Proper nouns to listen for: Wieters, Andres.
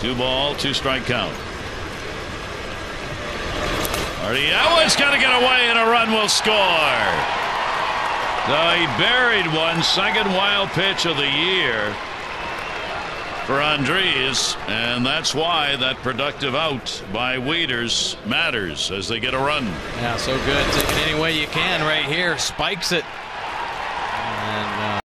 2-2 count. Arteagua's got to get away, and a run will score. So he buried one, second wild pitch of the year for Andres, and that's why that productive out by Wieters matters as they get a run. Yeah, so good. Take it any way you can right here. Spikes it.